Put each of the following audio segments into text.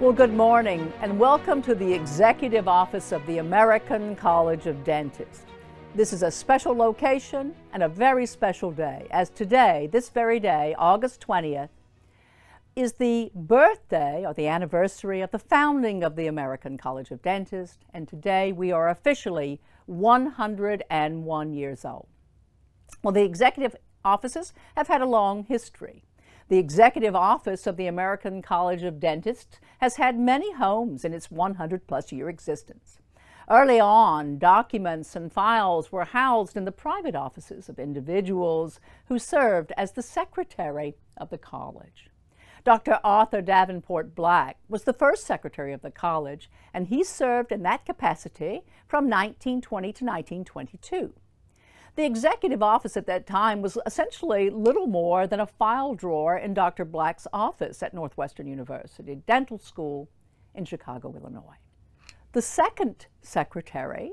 Well, good morning and welcome to the Executive Office of the American College of Dentists. This is a special location and a very special day, as today, this very day, August 20th, is the birthday or the anniversary of the founding of the American College of Dentists, and today we are officially 101 years old. Well, the executive offices have had a long history. The Executive Office of the American College of Dentists has had many homes in its 100-plus-year existence. Early on, documents and files were housed in the private offices of individuals who served as the secretary of the college. Dr. Arthur Davenport Black was the first secretary of the college, and he served in that capacity from 1920 to 1922. The executive office at that time was essentially little more than a file drawer in Dr. Black's office at Northwestern University Dental School in Chicago, Illinois. The second secretary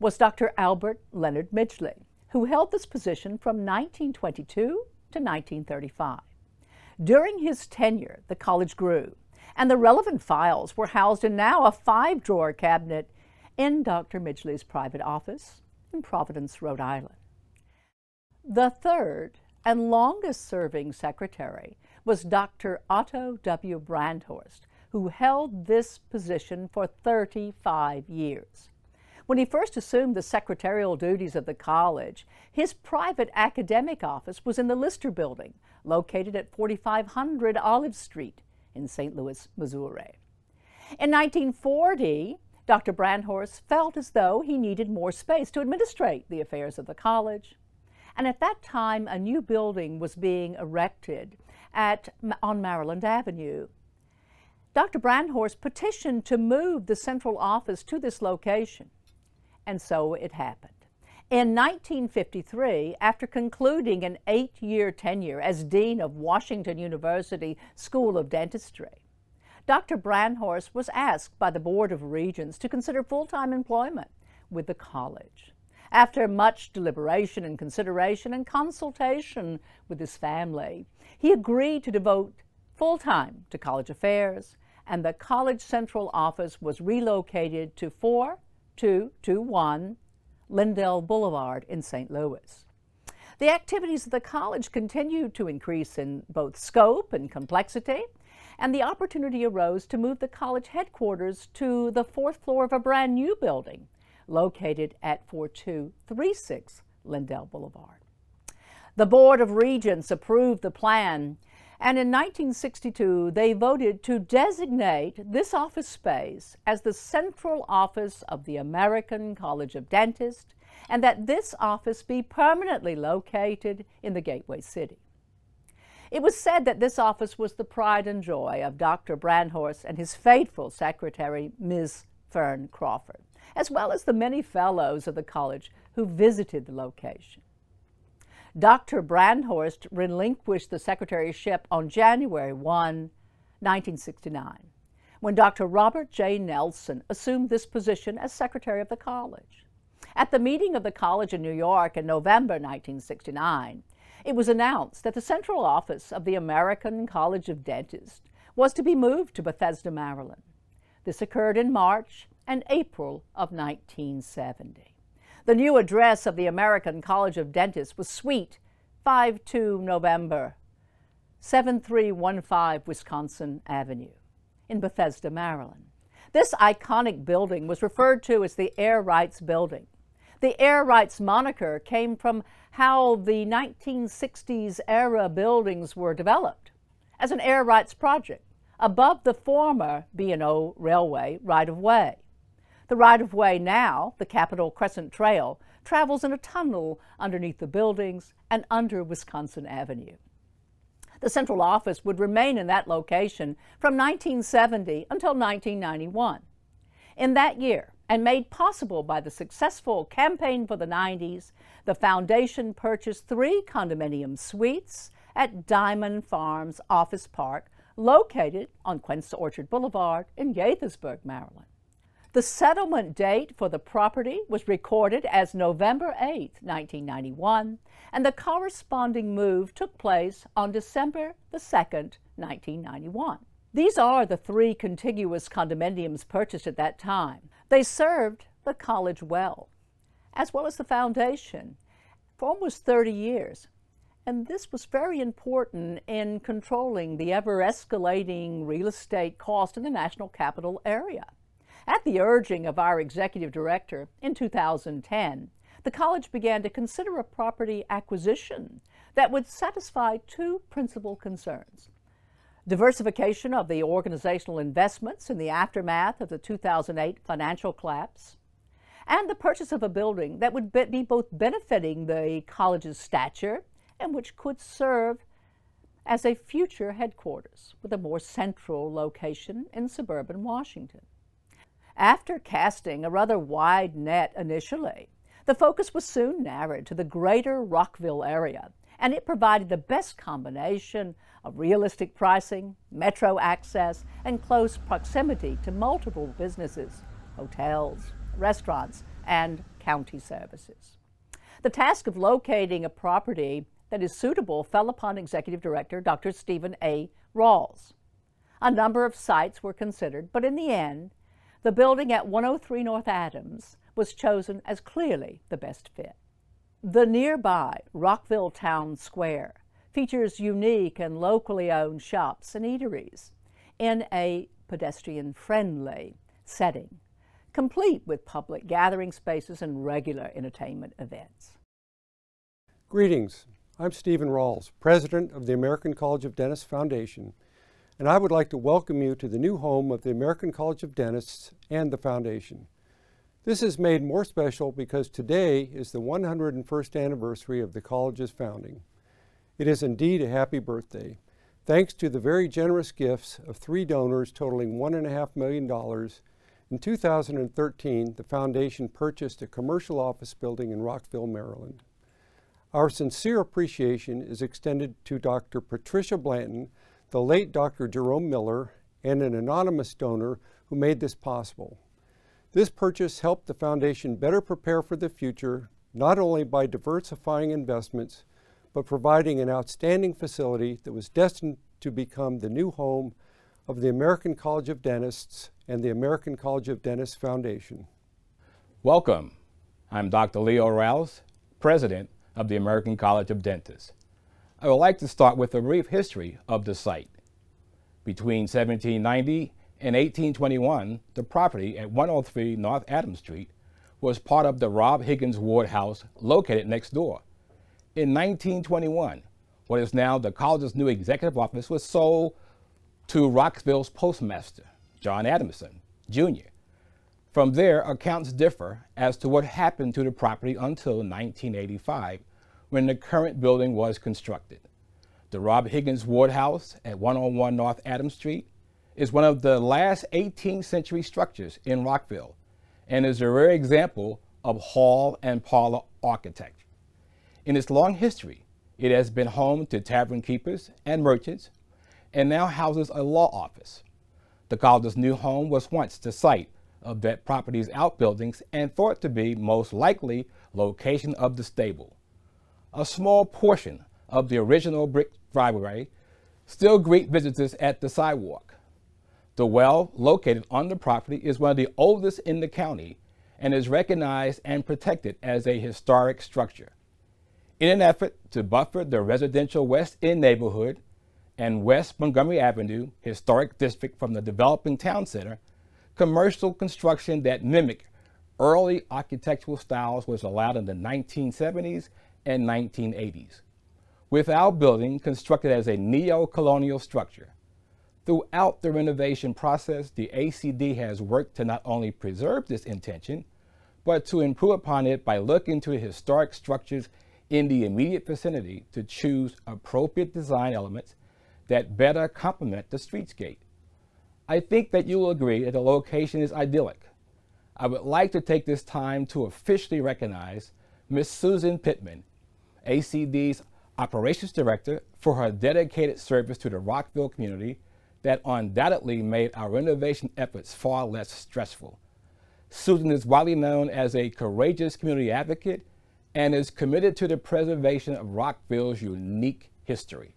was Dr. Albert Leonard Midgley, who held this position from 1922 to 1935. During his tenure, the college grew, and the relevant files were housed in now a five-drawer cabinet in Dr. Midgley's private office in Providence, Rhode Island. The third and longest-serving secretary was Dr. Otto W. Brandhorst, who held this position for 35 years. When he first assumed the secretarial duties of the college, his private academic office was in the Lister Building, located at 4500 Olive Street in St. Louis, Missouri. In 1940, Dr. Brandhorst felt as though he needed more space to administrate the affairs of the college. And at that time, a new building was being erected on Maryland Avenue. Dr. Brandhorst petitioned to move the central office to this location, and so it happened. In 1953, after concluding an 8-year tenure as Dean of Washington University School of Dentistry, Dr. Brandhorst was asked by the Board of Regents to consider full-time employment with the college. After much deliberation and consideration and consultation with his family, he agreed to devote full-time to college affairs, and the college central office was relocated to 4221 Lindell Boulevard in St. Louis. The activities of the college continued to increase in both scope and complexity, and the opportunity arose to move the college headquarters to the fourth floor of a brand new building located at 4236 Lindell Boulevard. The Board of Regents approved the plan, and in 1962 they voted to designate this office space as the central office of the American College of Dentists, and that this office be permanently located in the Gateway City. It was said that this office was the pride and joy of Dr. Brandhorst and his faithful secretary, Ms. Fern Crawford, as well as the many fellows of the college who visited the location. Dr. Brandhorst relinquished the secretaryship on January 1, 1969, when Dr. Robert J. Nelson assumed this position as secretary of the college. At the meeting of the college in New York in November 1969, it was announced that the central office of the American College of Dentists was to be moved to Bethesda, Maryland. This occurred in March and April of 1970. The new address of the American College of Dentists was Suite 52 November, 7315 Wisconsin Avenue in Bethesda, Maryland. This iconic building was referred to as the Air Rights Building. The Air Rights moniker came from how the 1960s era buildings were developed as an air rights project above the former B&O Railway right-of-way. The right-of-way now, the Capitol Crescent Trail, travels in a tunnel underneath the buildings and under Wisconsin Avenue. The central office would remain in that location from 1970 until 1991. In that year, and made possible by the successful Campaign for the 90s, the foundation purchased 3 condominium suites at Diamond Farms Office Park, located on Quince Orchard Boulevard in Gaithersburg, Maryland. The settlement date for the property was recorded as November 8, 1991, and the corresponding move took place on December 2, 1991. These are the three contiguous condominiums purchased at that time. They served the college well as the foundation, for almost 30 years. And this was very important in controlling the ever-escalating real estate cost in the National Capital Area. At the urging of our executive director in 2010, the college began to consider a property acquisition that would satisfy two principal concerns: diversification of the organizational investments in the aftermath of the 2008 financial collapse, and the purchase of a building that would be both benefiting the college's stature and which could serve as a future headquarters with a more central location in suburban Washington. After casting a rather wide net initially, the focus was soon narrowed to the greater Rockville area, and it provided the best combination of realistic pricing, metro access, and close proximity to multiple businesses, hotels, restaurants, and county services. The task of locating a property that is suitable fell upon Executive Director Dr. Stephen A. Rawls. A number of sites were considered, but in the end, the building at 103 North Adams was chosen as clearly the best fit. The nearby Rockville Town Square features unique and locally owned shops and eateries in a pedestrian-friendly setting, complete with public gathering spaces and regular entertainment events. Greetings. I'm Stephen Rawls, President of the American College of Dentists Foundation, and I would like to welcome you to the new home of the American College of Dentists and the Foundation. This is made more special because today is the 101st anniversary of the college's founding. It is indeed a happy birthday, thanks to the very generous gifts of three donors totaling $1.5 million. In 2013, the foundation purchased a commercial office building in Rockville, Maryland. Our sincere appreciation is extended to Dr. Patricia Blanton, the late Dr. Jerome Miller, and an anonymous donor who made this possible. This purchase helped the foundation better prepare for the future, not only by diversifying investments, but providing an outstanding facility that was destined to become the new home of the American College of Dentists and the American College of Dentists Foundation. Welcome. I'm Dr. Leo Rouse, President of the American College of Dentists. I would like to start with a brief history of the site. Between 1790 and 1821, the property at 103 North Adams Street was part of the Rob Higgins Ward House located next door. In 1921, what is now the college's new executive office was sold to Rockville's postmaster, John Adamson, Jr. From there, accounts differ as to what happened to the property until 1985, when the current building was constructed. The Rob Higgins Ward House at 101 North Adams Street is one of the last 18th century structures in Rockville and is a rare example of hall and parlor architecture. In its long history, it has been home to tavern keepers and merchants and now houses a law office. The college's new home was once the site of that property's outbuildings and thought to be most likely location of the stable. A small portion of the original brick driveway still greets visitors at the sidewalk. The well located on the property is one of the oldest in the county and is recognized and protected as a historic structure. In an effort to buffer the residential West End neighborhood and West Montgomery Avenue Historic District from the developing town center, commercial construction that mimicked early architectural styles was allowed in the 1970s and 1980s, with our building constructed as a neo-colonial structure. Throughout the renovation process, the ACD has worked to not only preserve this intention, but to improve upon it by looking to historic structures in the immediate vicinity to choose appropriate design elements that better complement the streetscape. I think that you will agree that the location is idyllic. I would like to take this time to officially recognize Miss Susan Pittman, ACD's Operations Director, for her dedicated service to the Rockville community that undoubtedly made our renovation efforts far less stressful. Susan is widely known as a courageous community advocate and is committed to the preservation of Rockville's unique history.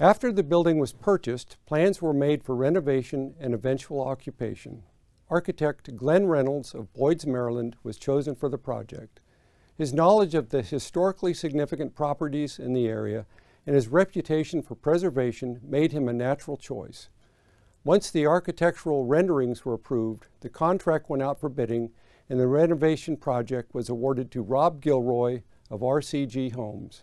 After the building was purchased, plans were made for renovation and eventual occupation. Architect Glenn Reynolds of Boyd's, Maryland, was chosen for the project. His knowledge of the historically significant properties in the area and his reputation for preservation made him a natural choice. Once the architectural renderings were approved, the contract went out for bidding, and the renovation project was awarded to Rob Gilroy of RCG Homes.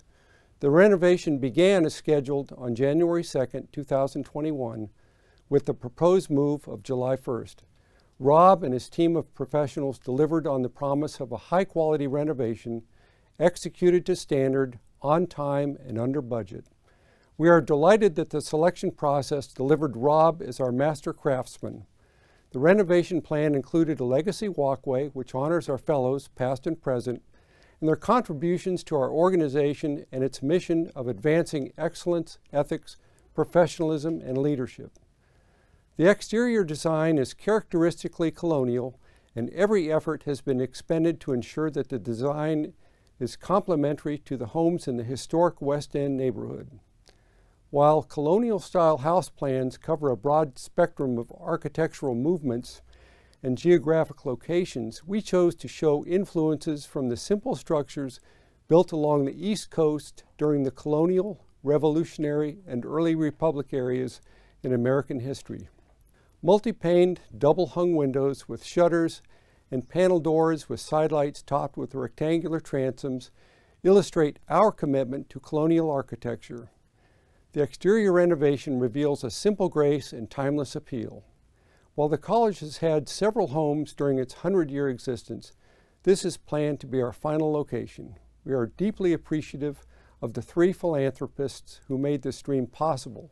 The renovation began as scheduled on January 2nd, 2021, with the proposed move of July 1st. Rob and his team of professionals delivered on the promise of a high-quality renovation, executed to standard, on time, and under budget. We are delighted that the selection process delivered Rob as our master craftsman. The renovation plan included a legacy walkway which honors our fellows, past and present, and their contributions to our organization and its mission of advancing excellence, ethics, professionalism, and leadership. The exterior design is characteristically colonial, and every effort has been expended to ensure that the design is complementary to the homes in the historic West End neighborhood. While colonial-style house plans cover a broad spectrum of architectural movements and geographic locations, we chose to show influences from the simple structures built along the East Coast during the colonial, revolutionary, and early Republic eras in American history. Multi-paned, double-hung windows with shutters and panel doors with sidelights topped with rectangular transoms illustrate our commitment to colonial architecture. The exterior renovation reveals a simple grace and timeless appeal. While the college has had several homes during its 100-year existence, this is planned to be our final location. We are deeply appreciative of the three philanthropists who made this dream possible.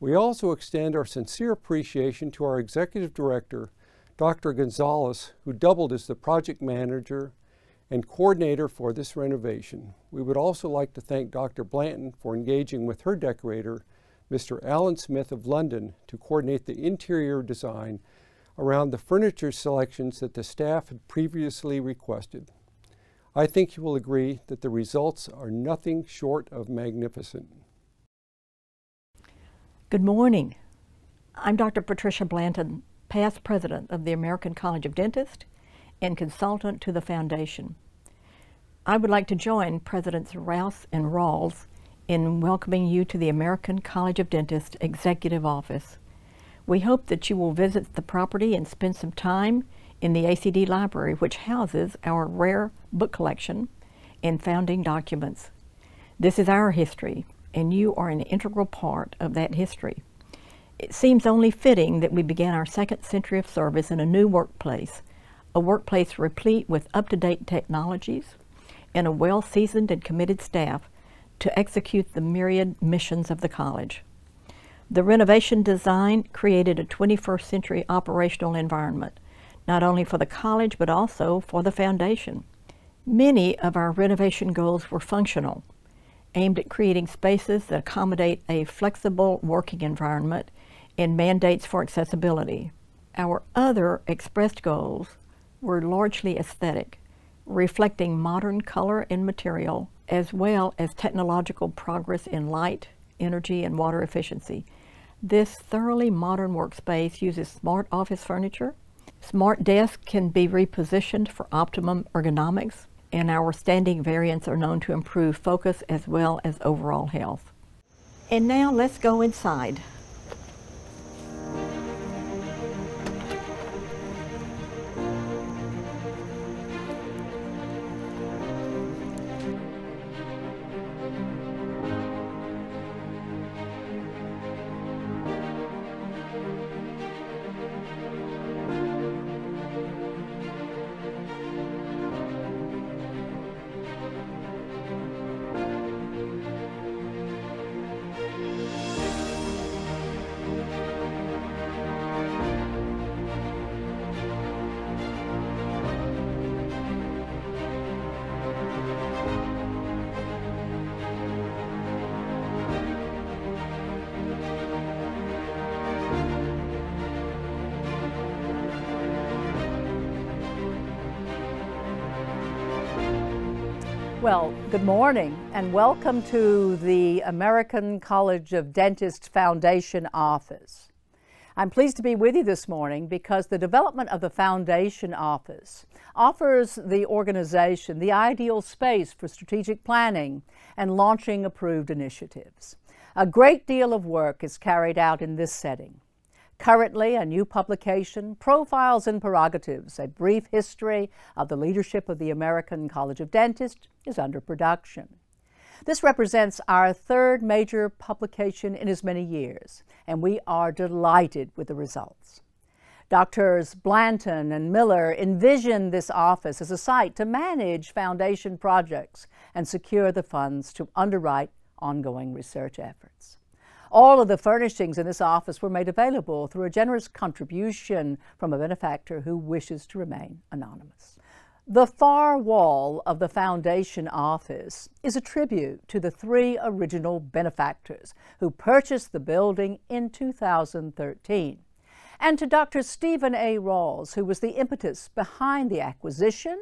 We also extend our sincere appreciation to our executive director, Dr. Gonzalez, who doubled as the project manager and coordinator for this renovation. We would also like to thank Dr. Blanton for engaging with her decorator, Mr. Allen Smith of London, to coordinate the interior design around the furniture selections that the staff had previously requested. I think you will agree that the results are nothing short of magnificent. Good morning. I'm Dr. Patricia Blanton, past president of the American College of Dentists and consultant to the foundation. I would like to join Presidents Rouse and Rawls in welcoming you to the American College of Dentists Executive Office. We hope that you will visit the property and spend some time in the ACD Library, which houses our rare book collection and founding documents. This is our history, and you are an integral part of that history. It seems only fitting that we begin our second century of service in a workplace replete with up-to-date technologies and a well-seasoned and committed staff to execute the myriad missions of the college. The renovation design created a 21st century operational environment, not only for the college but also for the foundation. Many of our renovation goals were functional, aimed at creating spaces that accommodate a flexible working environment and mandates for accessibility. Our other expressed goals were largely aesthetic, reflecting modern color and material, as well as technological progress in light, energy, and water efficiency. This thoroughly modern workspace uses smart office furniture. Smart desks can be repositioned for optimum ergonomics, and our standing variants are known to improve focus as well as overall health. And now let's go inside. Well, good morning and welcome to the American College of Dentists Foundation Office. I'm pleased to be with you this morning because the development of the Foundation Office offers the organization the ideal space for strategic planning and launching approved initiatives. A great deal of work is carried out in this setting. Currently, a new publication, Profiles and Prerogatives, a brief history of the leadership of the American College of Dentists, is under production. This represents our third major publication in as many years, and we are delighted with the results. Drs. Blanton and Miller envisioned this office as a site to manage foundation projects and secure the funds to underwrite ongoing research efforts. All of the furnishings in this office were made available through a generous contribution from a benefactor who wishes to remain anonymous. The far wall of the Foundation office is a tribute to the three original benefactors who purchased the building in 2013, and to Dr. Stephen A. Rawls, who was the impetus behind the acquisition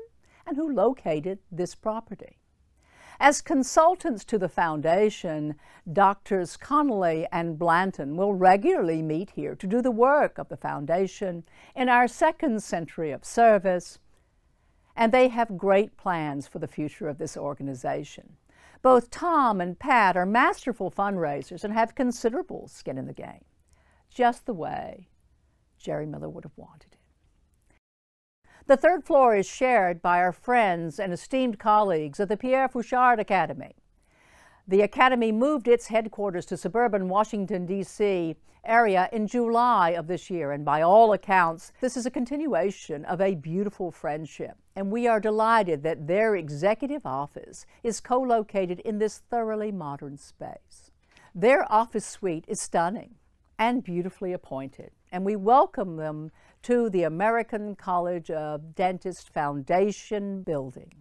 and who located this property. As consultants to the Foundation, Drs. Connolly and Blanton will regularly meet here to do the work of the Foundation in our second century of service, and they have great plans for the future of this organization. Both Tom and Pat are masterful fundraisers and have considerable skin in the game, just the way Jerry Miller would have wanted it. The third floor is shared by our friends and esteemed colleagues at the Pierre Fauchard Academy. The Academy moved its headquarters to suburban Washington, D.C. area in July of this year, and by all accounts, this is a continuation of a beautiful friendship, and we are delighted that their executive office is co-located in this thoroughly modern space. Their office suite is stunning and beautifully appointed, and we welcome them to the American College of Dentists Foundation building.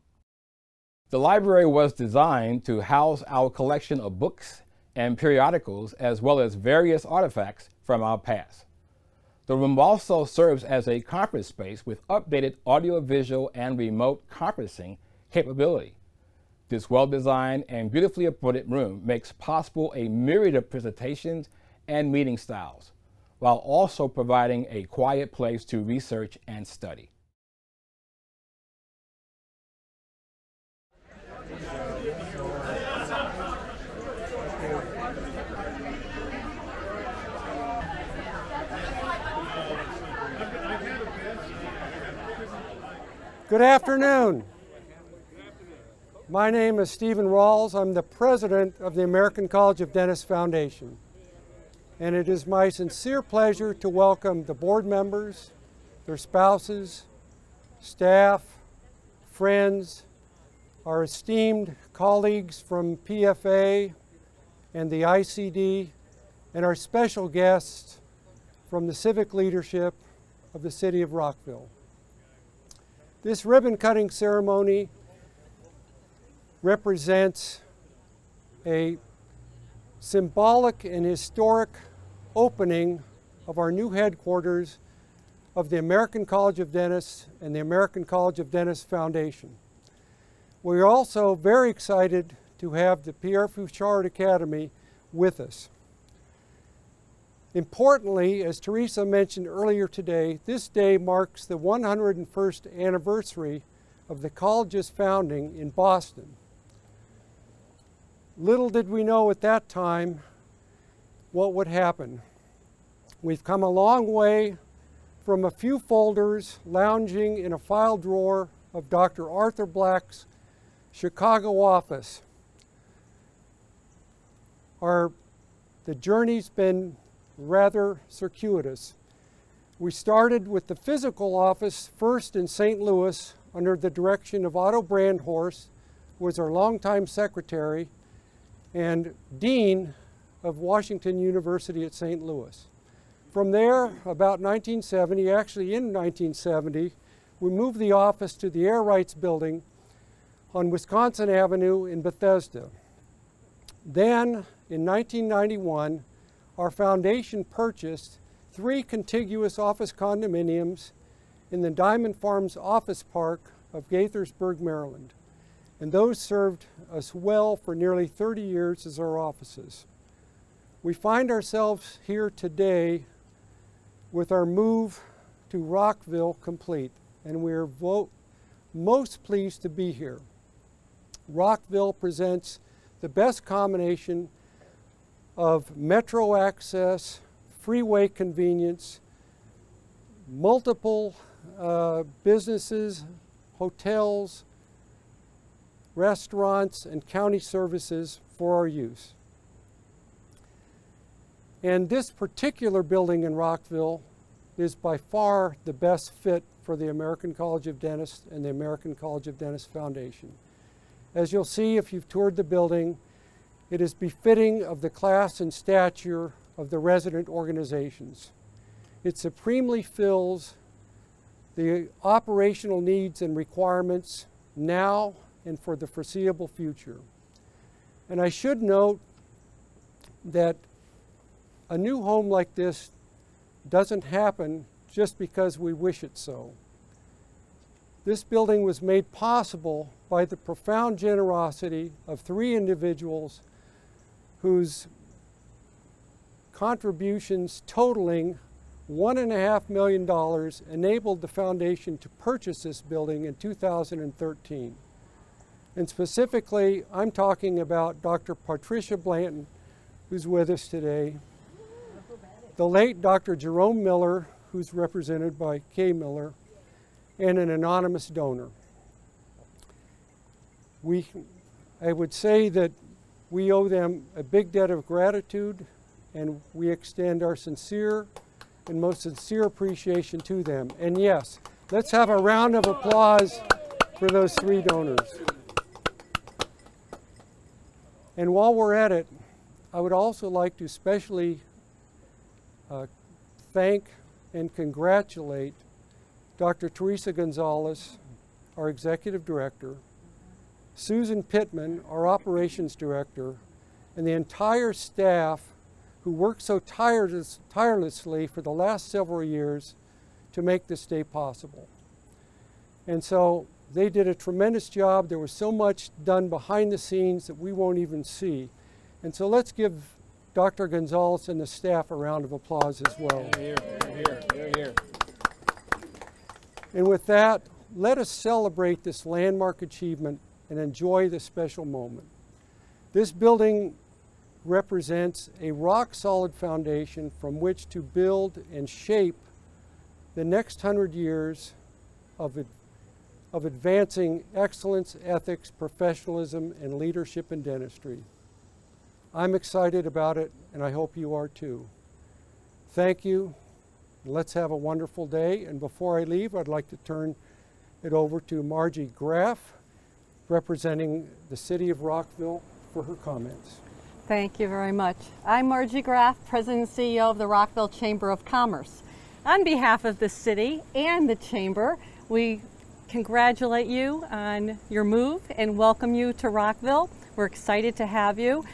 The library was designed to house our collection of books and periodicals, as well as various artifacts from our past. The room also serves as a conference space with updated audiovisual and remote conferencing capability. This well-designed and beautifully appointed room makes possible a myriad of presentations and meeting styles, while also providing a quiet place to research and study. Good afternoon. My name is Stephen Rawls. I'm the president of the American College of Dentists Foundation. And it is my sincere pleasure to welcome the board members, their spouses, staff, friends, our esteemed colleagues from PFA and the ICD, and our special guests from the civic leadership of the city of Rockville. This ribbon-cutting ceremony represents a symbolic and historic opening of our new headquarters of the American College of Dentists and the American College of Dentists Foundation. We're also very excited to have the Pierre Fauchard Academy with us. Importantly, as Teresa mentioned earlier today, this day marks the 101st anniversary of the college's founding in Boston. Little did we know at that time what would happen. We've come a long way from a few folders lounging in a file drawer of Dr. Arthur Black's Chicago office. The journey's been rather circuitous. We started with the physical office first in St. Louis under the direction of Otto Brandhorst, who was our longtime secretary and dean of Washington University at St. Louis. From there, about 1970, actually in 1970, we moved the office to the Air Rights Building on Wisconsin Avenue in Bethesda. Then, in 1991, our foundation purchased three contiguous office condominiums in the Diamond Farms Office Park of Gaithersburg, Maryland. and those served us well for nearly 30 years as our offices. We find ourselves here today with our move to Rockville complete, and we are most pleased to be here. Rockville presents the best combination of metro access, freeway convenience, multiple businesses, hotels, restaurants, and county services for our use. And this particular building in Rockville is by far the best fit for the American College of Dentists and the American College of Dentists Foundation. As you'll see if you've toured the building, it is befitting of the class and stature of the resident organizations. It supremely fills the operational needs and requirements now and for the foreseeable future. And I should note that a new home like this doesn't happen just because we wish it so. This building was made possible by the profound generosity of three individuals whose contributions totaling $1.5 million enabled the foundation to purchase this building in 2013. And specifically, I'm talking about Dr. Patricia Blanton, who's with us today, the late Dr. Jerome Miller, who's represented by K. Miller, and an anonymous donor. I would say that we owe them a big debt of gratitude, and we extend our sincere and most sincere appreciation to them. And yes, let's have a round of applause for those three donors. And while we're at it, I would also like to especially thank and congratulate Dr. Teresa Gonzalez, our Executive Director, Susan Pittman, our Operations Director, and the entire staff who worked so tirelessly for the last several years to make this day possible. And so they did a tremendous job. There was so much done behind the scenes that we won't even see. And so let's give Dr. Gonzalez and the staff a round of applause as well. Here, here, here, here. And with that, let us celebrate this landmark achievement and enjoy this special moment. This building represents a rock-solid foundation from which to build and shape the next 100 years of advancing excellence, ethics, professionalism, and leadership in dentistry. I'm excited about it, and I hope you are too. Thank you. Let's have a wonderful day. And before I leave, I'd like to turn it over to Margie Graff, representing the City of Rockville, for her comments. Thank you very much. I'm Margie Graff, President and CEO of the Rockville Chamber of Commerce. On behalf of the city and the chamber, we congratulate you on your move and welcome you to Rockville. We're excited to have you.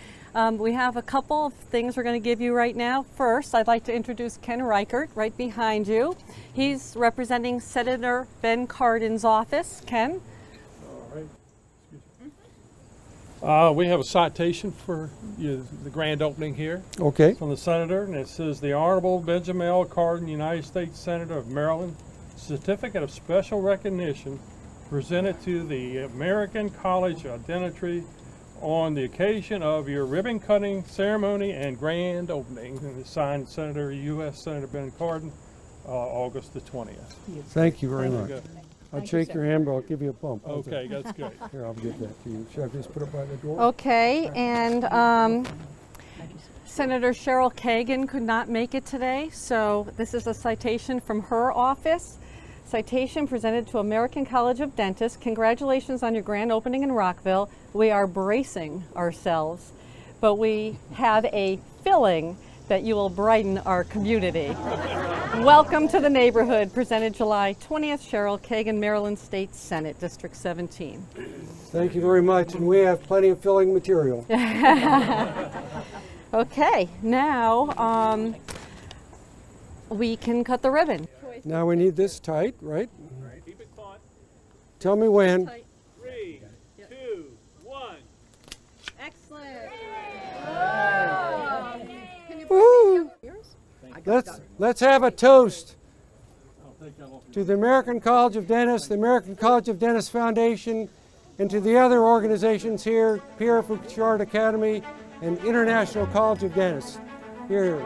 We have a couple of things we're going to give you right now. First, I'd like to introduce Ken Reichert right behind you. He's representing Senator Ben Cardin's office. Ken? All right. Excuse me. We have a citation for you, the grand opening here. Okay. From the Senator, and it says, "The Honorable Benjamin L. Cardin, United States Senator of Maryland, Certificate of Special Recognition presented to the American College of Dentistry on the occasion of your ribbon cutting ceremony and grand opening," and it's signed Senator, U.S. Senator Ben Cardin, August the 20th. Thank you very much. I'll shake your hand, but I'll give you a bump. Okay, that's great. Here, I'll get that to you. Should I just put it by the door? Okay, and Senator Cheryl Kagan could not make it today, so this is a citation from her office. Citation presented to American College of Dentists. "Congratulations on your grand opening in Rockville. We are bracing ourselves, but we have a feeling that you will brighten our community." Welcome to the neighborhood, presented July 20th, Cheryl Kagan, Maryland State Senate, District 17. Thank you very much, and we have plenty of filling material. Okay, now we can cut the ribbon. Now we need this tight, right? Keep it taut. Tell me when. 3, 2, Let's have a toast to the American College of Dentists, the American College of Dentists Foundation, and to the other organizations here, Pierre Fauchard Academy and International College of Dentists. Here.